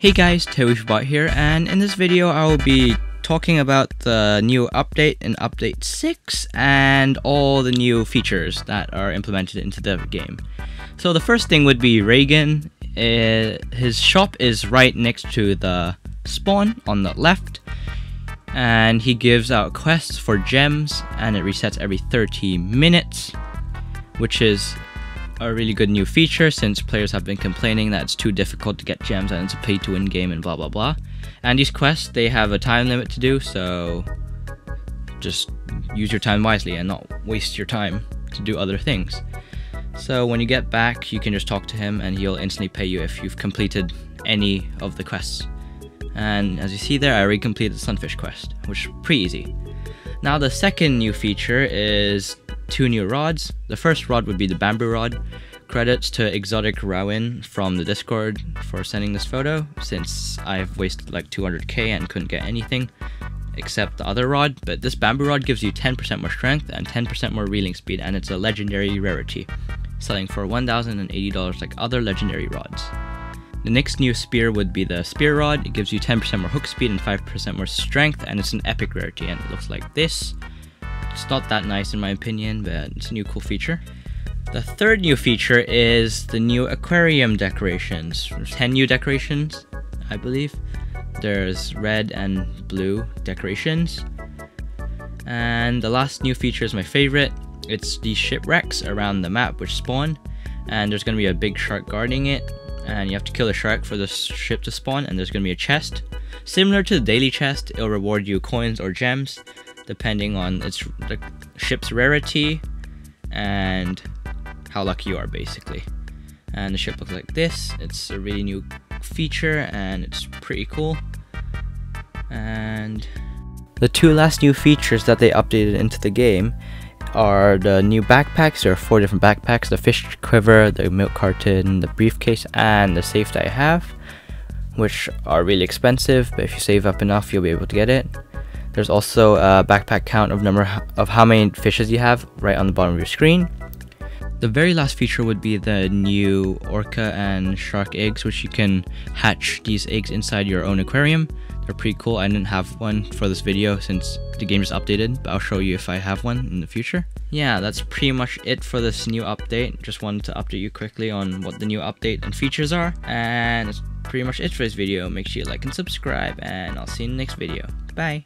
Hey guys, TehWolffebot here, and in this video I will be talking about the new update in update 6 and all the new features that are implemented into the game. So the first thing would be Reagan. His shop is right next to the spawn on the left, and he gives out quests for gems, and it resets every 30 minutes, which is a really good new feature since players have been complaining that it's too difficult to get gems and it's a pay-to-win game and blah blah blah. And these quests, they have a time limit to do, so just use your time wisely and not waste your time to do other things. So when you get back, you can just talk to him and he'll instantly pay you if you've completed any of the quests. And as you see there, I already completed the Sunfish quest, which is pretty easy. Now the second new feature is two new rods. The first rod would be the bamboo rod. Credits to Exotic Rowan from the Discord for sending this photo, since I've wasted like 200k and couldn't get anything except the other rod. But this bamboo rod gives you 10% more strength and 10% more reeling speed, and it's a legendary rarity, selling for $1,080 like other legendary rods. The next new spear would be the spear rod. It gives you 10% more hook speed and 5% more strength, and it's an epic rarity, and it looks like this. It's not that nice in my opinion, but it's a new cool feature. The third new feature is the new aquarium decorations. There's 10 new decorations, I believe. There's red and blue decorations. And the last new feature is my favorite. It's the shipwrecks around the map which spawn, and there's going to be a big shark guarding it, and you have to kill the shark for the ship to spawn, and there's going to be a chest. Similar to the daily chest, it'll reward you coins or gems, depending on the ship's rarity and how lucky you are, basically. And the ship looks like this. It's a really new feature and it's pretty cool. And the two last new features that they updated into the game are the new backpacks. There are 4 different backpacks: the fish quiver, the milk carton, the briefcase, and the safe that I have, which are really expensive, but if you save up enough you'll be able to get it. There's also a backpack count of number of how many fishes you have right on the bottom of your screen. The very last feature would be the new orca and shark eggs, which you can hatch these eggs inside your own aquarium. They're pretty cool. I didn't have one for this video since the game is updated, but I'll show you if I have one in the future. Yeah, that's pretty much it for this new update. Just wanted to update you quickly on what the new update and features are, and that's pretty much it for this video. Make sure you like and subscribe, and I'll see you in the next video. Bye!